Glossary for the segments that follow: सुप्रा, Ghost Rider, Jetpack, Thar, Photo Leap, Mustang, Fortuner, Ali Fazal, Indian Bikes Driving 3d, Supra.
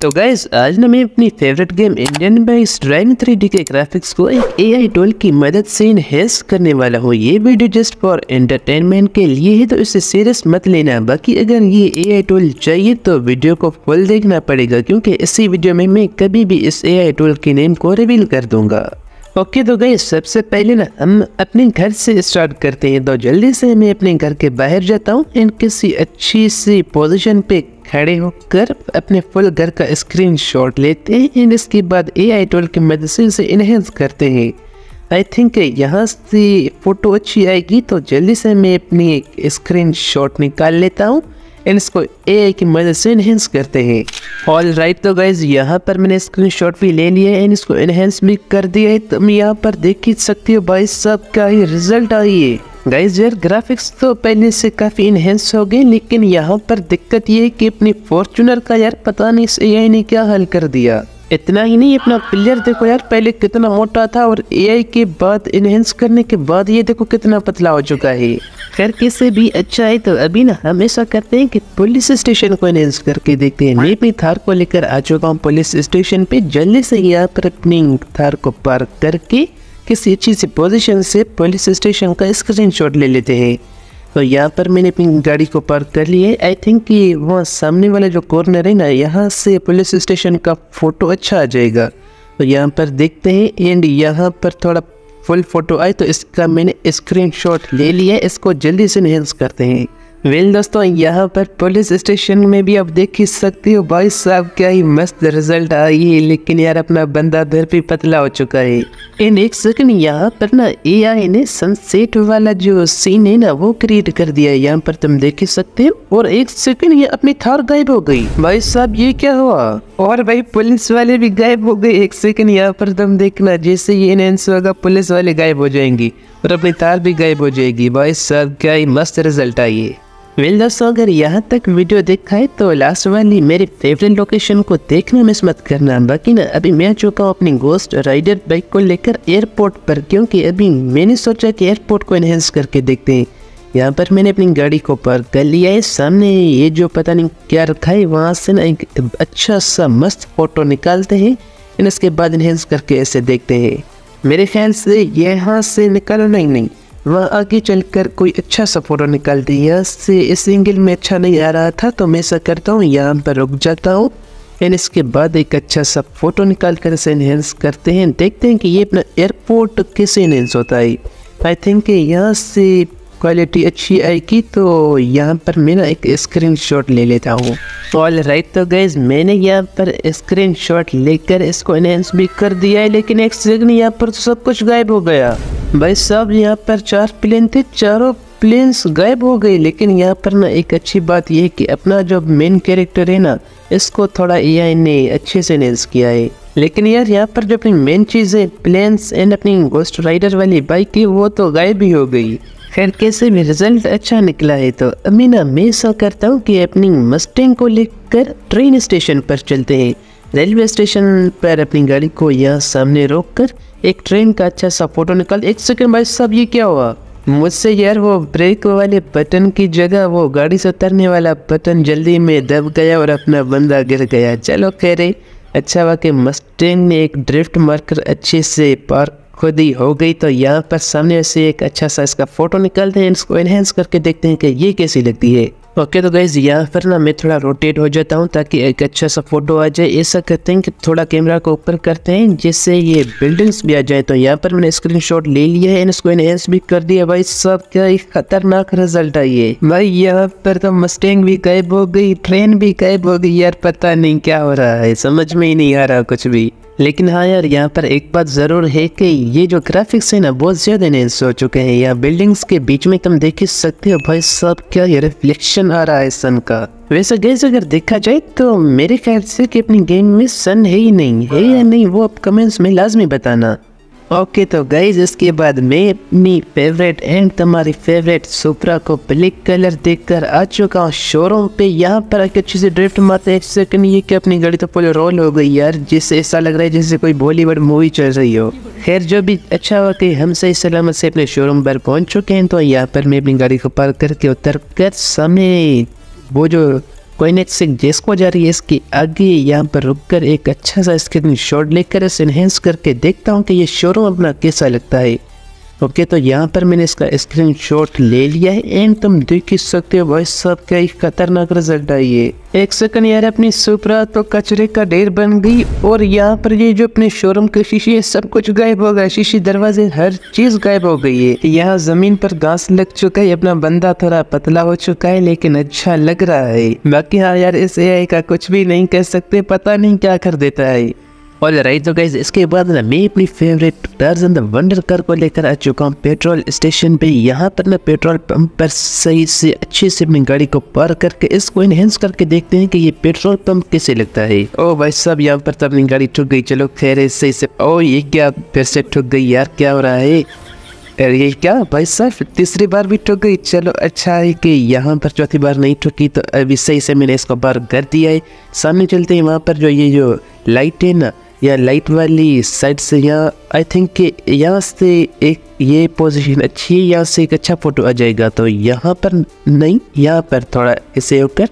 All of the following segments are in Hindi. तो गाइस आज ना मैं अपनी favourite game Indian bikes driving 3D के ग्राफिक्स को एक AI टूल की मदद से इनहेंस करने वाला हूँ। ये वीडियो जस्ट फॉर एंटरटेनमेंट के लिए है, तो इसे सीरियस मत लेना। बाकी अगर ये AI टूल चाहिए तो वीडियो को फुल देखना पड़ेगा, क्योंकि इसी वीडियो में मैं कभी भी इस AI टूल के नेम को रिवील कर दूंगा। ओके तो गाइस सबसे पहले ना हम अपने घर से स्टार्ट करते हैं। तो जल्दी से मैं अपने घर के बाहर जाता हूँ एंड किसी अच्छी सी पोजीशन पे खड़े होकर अपने फुल घर का स्क्रीनशॉट लेते हैं एंड इसके बाद AI टूल की मदद से इसे इनहेंस करते हैं। आई थिंक यहाँ से फोटो अच्छी आएगी, तो जल्दी से मैं अपनी स्क्रीनशॉट निकाल लेता हूँ एंड इसको AI की मदद से इनहेंस करते हैं। ऑल राइट तो गाइज यहाँ पर मैंने स्क्रीनशॉट भी ले लिया है एंड इसको इनहेंस भी कर दिया है। तुम यहाँ पर देख ही सकते हो भाई साहब का ये रिजल्ट आई है। गाइज यार ग्राफिक्स तो पहले से काफ़ी इनहेंस हो गए, लेकिन यहाँ पर दिक्कत ये है कि अपनी फॉर्चूनर का यार पता नहीं इस AI ने क्या हल कर दिया। इतना ही नहीं, अपना पिलर देखो यार पहले कितना मोटा था और AI के बाद इनहेंस करने के बाद ये देखो कितना पतला हो चुका है। खैर कैसे भी अच्छा है। तो अभी ना हम ऐसा करते हैं कि पुलिस स्टेशन को इनहेंस करके देखते हैं। मैं भी थार को लेकर आ चुका हूँ पुलिस स्टेशन पे। जल्दी से यहाँ पर अपनी थार को पार्क करके किसी अच्छी सी पोजीशन से पुलिस स्टेशन का स्क्रीनशॉट ले लेते हैं। तो यहाँ पर मैंने अपनी गाड़ी को पार्क कर ली है। आई थिंक कि वहाँ सामने वाला जो कॉर्नर है ना, यहाँ से पुलिस स्टेशन का फ़ोटो अच्छा आ जाएगा। तो यहाँ पर देखते हैं एंड यहाँ पर थोड़ा फुल फोटो आए, तो इसका मैंने स्क्रीनशॉट ले लिया है। इसको जल्दी से इनहेंस करते हैं। वेल दोस्तों यहाँ पर पुलिस स्टेशन में भी आप देख ही सकते हो भाई साहब क्या ही मस्त रिजल्ट आई है, लेकिन यार अपना बंदा फिर भी पतला हो चुका है। इन एक सेकंड यहाँ पर ना AI ने सनसेट वाला जो सीन है ना वो क्रिएट कर दिया है। यहाँ पर तुम देख ही सकते हो। और एक सेकंड ये अपनी थार गायब हो गई। भाई साहब ये क्या हुआ? और भाई पुलिस वाले भी गायब हो गए। एक सेकंड यहाँ पर तुम देखना, जैसे ये इनहेंस होगा पुलिस वाले गायब हो जाएंगी और अपनी थार भी गायब हो जाएगी। भाई साहब क्या ही मस्त रिजल्ट आई है। वेल दोस्तों अगर यहाँ तक वीडियो देखा है तो लास्ट वाली मेरी फेवरेट लोकेशन को देखना मिस मत करना। बाकी ना अभी मैं चुका हूँ अपनी गोस्ट राइडर बाइक को लेकर एयरपोर्ट पर, क्योंकि अभी मैंने सोचा कि एयरपोर्ट को इनहेंस करके देखते हैं। यहाँ पर मैंने अपनी गाड़ी को पार्क कर लिया है। सामने ये जो पता नहीं क्या रखा है, वहाँ से ना एक अच्छा सा मस्त फोटो निकालते हैं एंड इसके बाद इनहेंस करके ऐसे देखते हैं। मेरे ख्याल से यहाँ से निकालना ही नहीं, वहाँ आगे चलकर कोई अच्छा सा फोटो निकालती है। यहाँ से इस एंगल में अच्छा नहीं आ रहा था, तो मैं ऐसा करता हूँ यहाँ पर रुक जाता हूँ एंड इसके बाद एक अच्छा सा फोटो निकाल कर इसे इनहेंस करते हैं। देखते हैं कि ये अपना एयरपोर्ट कैसे इनहेंस होता है। आई थिंक यहाँ से क्वालिटी अच्छी आएगी, तो यहाँ पर मैं ना एक स्क्रीनशॉट ले लेता हूँ। ऑल राइट तो गाइस मैंने यहाँ पर स्क्रीनशॉट लेकर इसको इनहेंस भी कर दिया है, लेकिन एक सेकंड यहाँ पर तो सब कुछ गायब हो गया। भाई साहब यहाँ पर 4 प्लेन थे, चारों प्लेन्स गायब हो गए। लेकिन यहाँ पर ना एक अच्छी बात यह है कि अपना जो मेन कैरेक्टर है ना, इसको थोड़ा AI ने अच्छे से इनहेंस किया है। लेकिन यार यहाँ पर जो अपनी मेन चीज़ें प्लेन्स एंड अपनी गोस्ट राइडर वाली बाइक है वो तो गायब ही हो गई। खैर कैसे भी रिजल्ट अच्छा निकला है। तो अभी ना मैं ऐसा करता हूँ कि अपनी मस्टैंग को लेकर ट्रेन स्टेशन पर चलते हैं। रेलवे स्टेशन पर अपनी गाड़ी को यहाँ सामने रोककर एक ट्रेन का अच्छा सा फोटो निकाल। एक सेकंड भाई साहब ये क्या हुआ? मुझसे यार वो ब्रेक वाले बटन की जगह वो गाड़ी से उतरने वाला बटन जल्दी में दब गया और अपना बंदा गिर गया। चलो कह रहे अच्छा हुआ कि मस्टैंग ने एक ड्रिफ्ट मारकर अच्छे से पार्क खुद ही हो गई। तो यहाँ पर सामने से एक अच्छा सा इसका फोटो निकालते हैं, इसको इनहेंस करके देखते हैं कि ये कैसी लगती है। ओके तो गाइज यहाँ पर ना मैं थोड़ा रोटेट हो जाता हूँ ताकि एक अच्छा सा फोटो आ जाए। ऐसा करते हैं कि थोड़ा कैमरा को ऊपर करते हैं जिससे ये बिल्डिंग्स भी आ जाए। तो यहाँ पर मैंने स्क्रीनशॉट ले लिया है, इसको इनहेंस भी कर दिया। भाई सब क्या खतरनाक रिजल्ट है ये। भाई यहाँ पर तो मस्टैंग भी गायब हो गई, ट्रेन भी गायब हो गई। यार पता नहीं क्या हो रहा है, समझ में ही नहीं आ रहा कुछ भी। लेकिन हाँ यार यहाँ पर एक बात ज़रूर है कि ये जो ग्राफिक्स है ना बहुत ज़्यादा इनहेंस हो चुके हैं। यहाँ बिल्डिंग्स के बीच में तुम देख ही सकते हो भाई साहब क्या ये रिफ्लेक्शन आ रहा है सन का। वैसे गाइस अगर देखा जाए तो मेरे ख्याल से कि अपनी गेम में सन है ही नहीं है या नहीं, वो आप कमेंट्स में लाजमी बताना। ओके तो गाइस इसके बाद मैं अपनी फेवरेट एंड तुम्हारी फेवरेट सुप्रा को ब्लैक कलर देखकर आ चुका हूँ शोरूम पे। यहाँ पर एक अच्छी सी ड्रिफ्ट मारते हैं। एक सेकंड ये कि अपनी गाड़ी तो फुल रोल हो गई यार, जिससे ऐसा लग रहा है जैसे कोई बॉलीवुड मूवी चल रही हो। खैर जो भी अच्छा हुआ कि हम सही सलामत से अपने शोरूम पर पहुँच चुके हैं। तो यहाँ पर मैं अपनी गाड़ी को पार्क करके उतर कर सामने वो जो कोई नेट से जिस को जा रही है इसके आगे यहाँ पर रुककर एक अच्छा सा स्क्रीन शॉट लेकर इसे इन्हेंस करके देखता हूँ कि ये शोरूम अपना कैसा लगता है। ओके तो यहाँ पर मैंने इसका स्क्रीन शॉट ले लिया है एंड तुम देख ही सकते हो भाई साहब क्या खतरनाक रिजल्ट है ये। एक सेकंड यार अपनी सुपरा तो कचरे का ढेर बन गई और यहाँ पर ये जो अपने शोरूम के शीशे है सब कुछ गायब हो गया, शीशे दरवाजे हर चीज गायब हो गई है। यहाँ जमीन पर घास लग चुका है, अपना बंदा थोड़ा पतला हो चुका है लेकिन अच्छा लग रहा है। बाकी हाँ यार इस AI का कुछ भी नहीं कह सकते, पता नहीं क्या कर देता है। और राइट तो गाइज इसके बाद ना मैं अपनी favourite Darshan the wonder car को लेकर आ चुका हूँ पेट्रोल स्टेशन पे। यहाँ पर ना पेट्रोल पंप पर सही से अच्छे से अपनी गाड़ी को पार्क करके इसको इनहेंस करके देखते हैं कि ये पेट्रोल पंप कैसे लगता है। ओ भाई साहब यहाँ पर तो अपनी गाड़ी ठुक गई, चलो खैर सही से। ओ ये क्या फिर से ठुक गई यार, क्या हो रहा है? अरे ये क्या भाई साहब तीसरी बार भी ठुक गई, चलो अच्छा है कि यहाँ पर चौथी बार नहीं ठुकी। तो अभी सही से मैंने इसको पार कर दिया है। सामने चलते हैं, वहाँ पर जो ये जो लाइट है ना या लाइट वाली साइड से यहाँ आई थिंक कि यहाँ से एक ये पोजीशन अच्छी है, यहाँ से एक अच्छा फ़ोटो आ जाएगा। तो यहाँ पर नहीं, यहाँ पर थोड़ा इसे होकर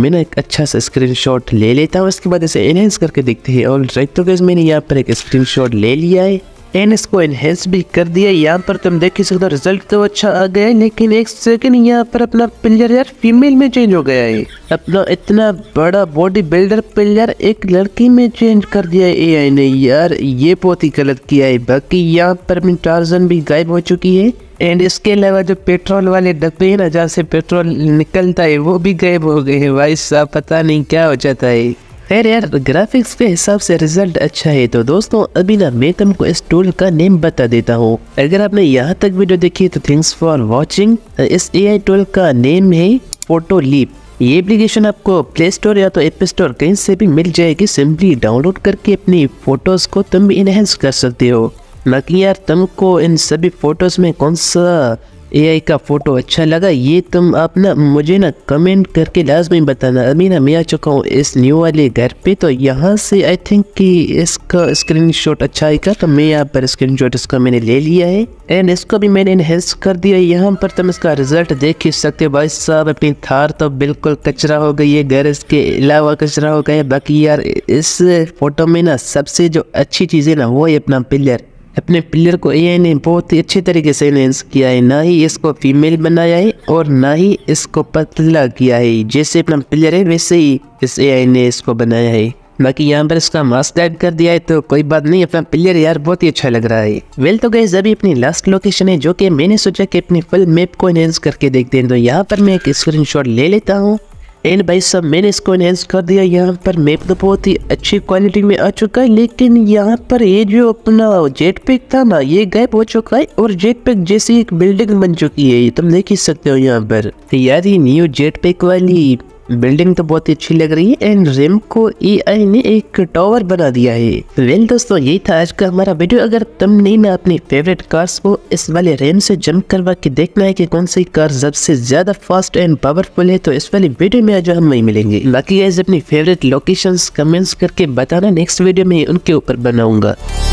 मैंने एक अच्छा सा स्क्रीनशॉट ले लेता हूँ, इसके बाद इसे एनहेंस करके देखते हैं। और राइट तो गाइस मैंने यहाँ पर एक स्क्रीनशॉट ले लिया है एंड इसको एनहेंस भी कर दिया। यहाँ पर तुम देख ही सकते हो रिजल्ट तो अच्छा आ गया है, लेकिन एक सेकंड यहाँ पर अपना पिलर यार फीमेल में चेंज हो गया है। अपना इतना बड़ा बॉडी बिल्डर पिलर एक लड़की में चेंज कर दिया है AI ने यार, ये बहुत ही गलत किया है। बाकी यहाँ पर अपनी टार्जन भी गायब हो चुकी है एंड इसके अलावा जो पेट्रोल वाले डब्बे हैं ना जहाँ से पेट्रोल निकलता है वो भी गायब हो गए हैं। भाई साहब पता नहीं क्या हो जाता है। खैर यार ग्राफिक्स के हिसाब से रिजल्ट अच्छा है। तो दोस्तों अभी ना मैं तुमको इस टूल का नेम बता देता हूँ। अगर आपने यहाँ तक वीडियो देखी तो थैंक्स फॉर वाचिंग। इस AI टूल का नेम है फोटो लीप। ये एप्लीकेशन आपको प्ले स्टोर या तो ऐप स्टोर कहीं से भी मिल जाएगी। सिंपली डाउनलोड करके अपनी फोटोज़ को तुम भी इनहेंस कर सकते हो। बाकी यार तुमको इन सभी फोटोज़ में कौन सा AI का फ़ोटो अच्छा लगा ये तुम आप ना मुझे ना कमेंट करके लाजमी बताना। अभी ना मैं आ चुका हूँ इस न्यू वाले घर पे, तो यहाँ से आई थिंक कि इसका स्क्रीनशॉट अच्छा आएगा। तो मैं यहाँ पर स्क्रीनशॉट इसका मैंने ले लिया है एंड इसको भी मैंने इनहेंस कर दिया। यहाँ पर तुम इसका रिजल्ट देख ही सकते हो। भाई साहब अपनी थार तो बिल्कुल कचरा हो गई है, घर इसके अलावा कचरा हो गया है। बाकी यार इस फोटो में ना सबसे जो अच्छी चीज़ें ना वो है अपना पिलर। अपने पिलर को AI ने बहुत ही अच्छे तरीके से इनहेंस किया है, ना ही इसको फीमेल बनाया है और ना ही इसको पतला किया है। जैसे अपना पिलर है वैसे ही इस AI ने इसको बनाया है। बाकी यहाँ पर इसका मास्क टाइप कर दिया है तो कोई बात नहीं, अपना पिलर यार बहुत ही अच्छा लग रहा है। वेल तो गाइस अभी अपनी लास्ट लोकेशन है जो कि मैंने सोचा कि अपनी फुल मैप को इनहेंस करके देखते हैं। तो यहाँ पर मैं एक स्क्रीनशॉट ले लेता हूँ एंड भाई साहब मैंने इसको इनहेंस कर दिया। यहाँ पर मैप तो बहुत ही अच्छी क्वालिटी में आ चुका है, लेकिन यहाँ पर ये जो अपना जेटपैक था ना ये गायब हो चुका है और जेटपैक जैसी एक बिल्डिंग बन चुकी है, ये तुम देख ही सकते हो। यहाँ पर यार ये न्यू जेटपैक वाली बिल्डिंग तो बहुत ही अच्छी लग रही है एंड रिम को AI ने एक टावर बना दिया है। वेल दोस्तों यही था आज का हमारा वीडियो। अगर तुमने ना अपनी फेवरेट कार्स को इस वाले रिम से जंप करवा के देखना है कि कौन सी कार सबसे ज्यादा फास्ट एंड पावरफुल है तो इस वाली वीडियो में आज हम वही मिलेंगे। बाकी अपनी फेवरेट लोकेशंस कमेंट्स करके बताना, नेक्स्ट वीडियो में उनके ऊपर बनाऊंगा।